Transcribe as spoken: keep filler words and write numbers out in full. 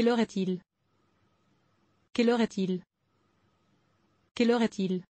Quelle heure est-il? Quelle heure est-il? Quelle heure est-il?